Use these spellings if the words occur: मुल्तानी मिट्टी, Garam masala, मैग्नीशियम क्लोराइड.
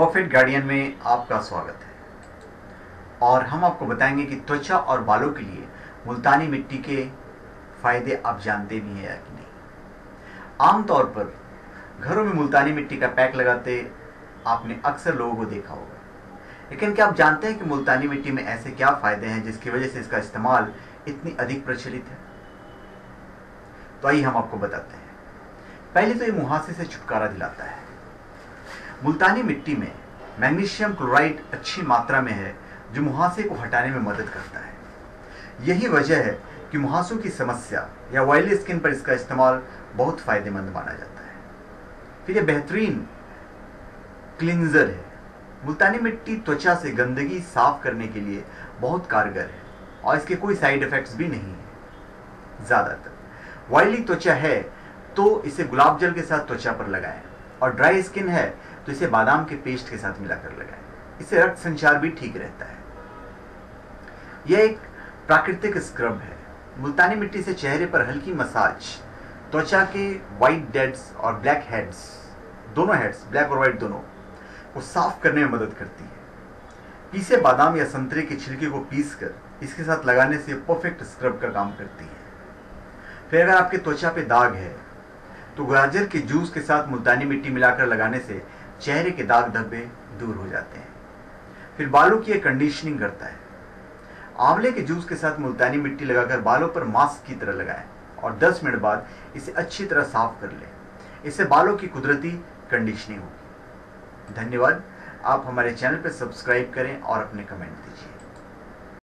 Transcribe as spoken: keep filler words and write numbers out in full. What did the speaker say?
पॉफिट guardian में आपका स्वागत है और हम आपको बताएंगे कि त्वचा और बालों के लिए मुल्तानी मिट्टी के फायदे आप जानते भी हैं या कि नहीं। आमतौर पर घरों में मुल्तानी मिट्टी का पैक लगाते आपने अक्सर लोगों को देखा होगा, लेकिन क्या आप जानते हैं कि मुल्तानी मिट्टी में ऐसे क्या फायदे हैं जिसकी वजह से इसका इस्तेमाल इतनी अधिक प्रचलित है? तो आइए हम आपको बताते हैं। पहले तो ये मुहासे से छुटकारा दिलाता है। मुल्तानी मिट्टी में मैग्नीशियम क्लोराइड अच्छी मात्रा में है जो मुहासे को हटाने में मदद करता है। यही वजह है कि मुहासों की समस्या या ऑयली स्किन पर इसका इस्तेमाल बहुत फायदेमंद माना जाता है। फिर यह बेहतरीन क्लिंजर है। मुल्तानी मिट्टी त्वचा से गंदगी साफ करने के लिए बहुत कारगर है और इसके कोई साइड इफेक्ट्स भी नहीं है। ज़्यादातर ऑयली त्वचा है तो इसे गुलाब जल के साथ त्वचा पर लगाएं और ड्राई स्किन है तो इसे बादाम के पेस्ट के साथ मिलाकर लगाएं। इससे रक्त संचार भी ठीक रहता है। यह एक प्राकृतिक स्क्रब है। मुल्तानी मिट्टी से चेहरे पर हल्की मसाज त्वचा के वाइट डेड्स और ब्लैक हेड्स दोनों हेड्स ब्लैक और वाइट दोनों को साफ करने में मदद करती है। पीसे बादाम या संतरे के छिलके को पीस कर इसके साथ लगाने से परफेक्ट स्क्रब का काम करती है। फिर अगर आपके त्वचा पे दाग है तो गाजर के जूस के साथ मुल्तानी मिट्टी मिलाकर लगाने से चेहरे के दाग धब्बे दूर हो जाते हैं। फिर बालों की यह कंडीशनिंग करता है। आंवले के जूस के साथ मुल्तानी मिट्टी लगाकर बालों पर मास्क की तरह लगाएं और दस मिनट बाद इसे अच्छी तरह साफ कर लें। इससे बालों की कुदरती कंडीशनिंग होगी। धन्यवाद। आप हमारे चैनल पर सब्सक्राइब करें और अपने कमेंट दीजिए।